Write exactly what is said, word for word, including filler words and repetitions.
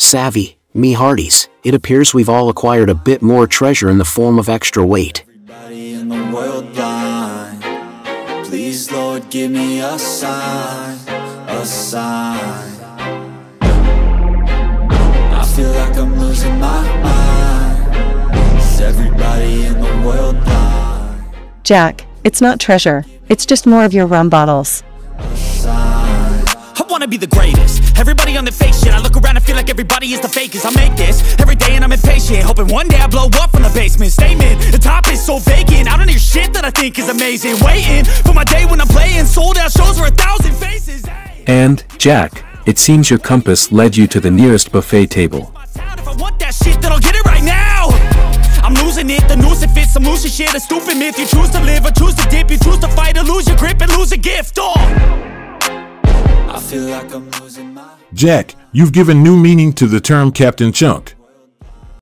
Savvy, me hearties, it appears we've all acquired a bit more treasure in the form of extra weight. Everybody in the world blind. Please, Lord, give me a sign, a sign. I feel like I'm losing my mind. Is everybody in the world blind? Jack, it's not treasure, it's just more of your rum bottles. A sign. I wanna be the greatest. Everybody on the fake shit, I look around and feel like everybody is the fakest. I make this every day and I'm impatient, hoping one day I blow up from the basement. Statement, the top is so vacant, I don't hear shit that I think is amazing. Waiting for my day when I'm playing sold out shows for a thousand faces. Hey. And, Jack, it seems your compass led you to the nearest buffet table. If I want that shit, then I'll get it right now. I'm losing it, the noose it fits, I'm losing shit, a stupid myth. You choose to live or choose to dip, you choose to fight or lose your grip and lose a gift. Oh! I feel like I'm losing my... Jack, you've given new meaning to the term Captain Chunk.